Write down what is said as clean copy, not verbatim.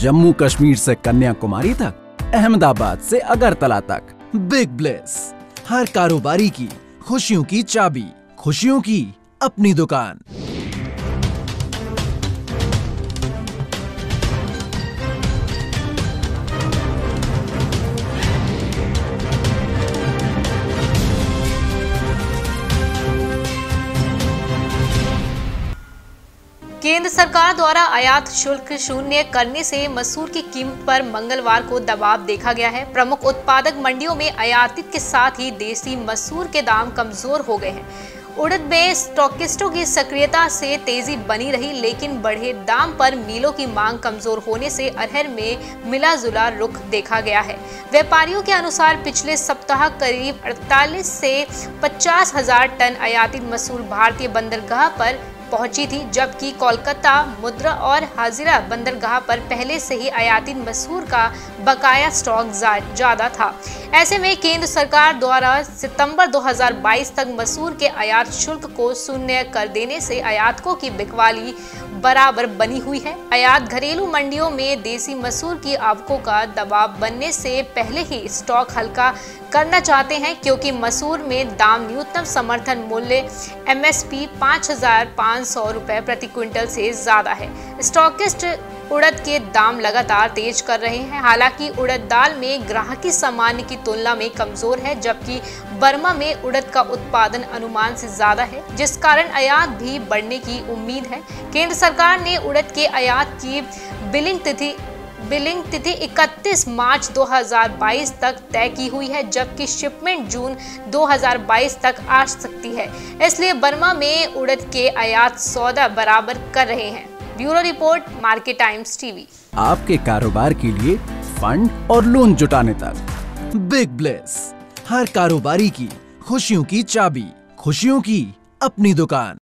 जम्मू कश्मीर से कन्याकुमारी तक, अहमदाबाद से अगरतला तक। बिग ब्लेस, हर कारोबारी की खुशियों की चाबी, खुशियों की अपनी दुकान। केंद्र सरकार द्वारा आयात शुल्क शून्य करने से मसूर की कीमत पर मंगलवार को दबाव देखा गया है। प्रमुख उत्पादक मंडियों में आयातित के साथ ही देसी मसूर के दाम कमजोर हो गए हैं। उड़द में स्टॉकिस्टों की सक्रियता से तेजी बनी रही, लेकिन बढ़े दाम पर मिलों की मांग कमजोर होने से अरहर में मिला जुला रुख देखा गया है। व्यापारियों के अनुसार पिछले सप्ताह करीब 48 से 50,000 टन आयातित मसूर भारतीय बंदरगाह पर पहुंची थी, जबकि कोलकाता, मुद्रा और हाजिरा बंदरगाह पर पहले से ही आयातित मसूर का बकाया स्टॉक ज्यादा था। ऐसे में केंद्र सरकार द्वारा सितंबर 2022 तक मसूर के आयात शुल्क को शून्य कर देने से आयातकों की बिकवाली बराबर बनी हुई है। आयात घरेलू मंडियों में देसी मसूर की आवकों का दबाव बनने से पहले ही स्टॉक हल्का करना चाहते हैं, क्योंकि मसूर में दाम न्यूनतम समर्थन मूल्य MSP 5,500 रुपये प्रति क्विंटल से ज़्यादा है। स्टॉकिस्ट उड़द के दाम लगातार तेज कर रहे हैं। हालांकि उड़द दाल में ग्राहकी सामान्य की तुलना में कमजोर है, जबकि बर्मा में उड़द का उत्पादन अनुमान से ज्यादा है, जिस कारण आयात भी बढ़ने की उम्मीद है। केंद्र सरकार ने उड़द के आयात की बिलिंग तिथि 31 मार्च 2022 तक तय की हुई है, जबकि शिपमेंट जून 2022 तक आ सकती है। इसलिए बर्मा में उड़द के आयात सौदा बराबर कर रहे हैं। Bureau report, market Times TV. आपके कारोबार के लिए फंड और लोन जुटाने तक बिग ब्लेस, हर कारोबारी की खुशियों की चाबी, खुशियों की अपनी दुकान।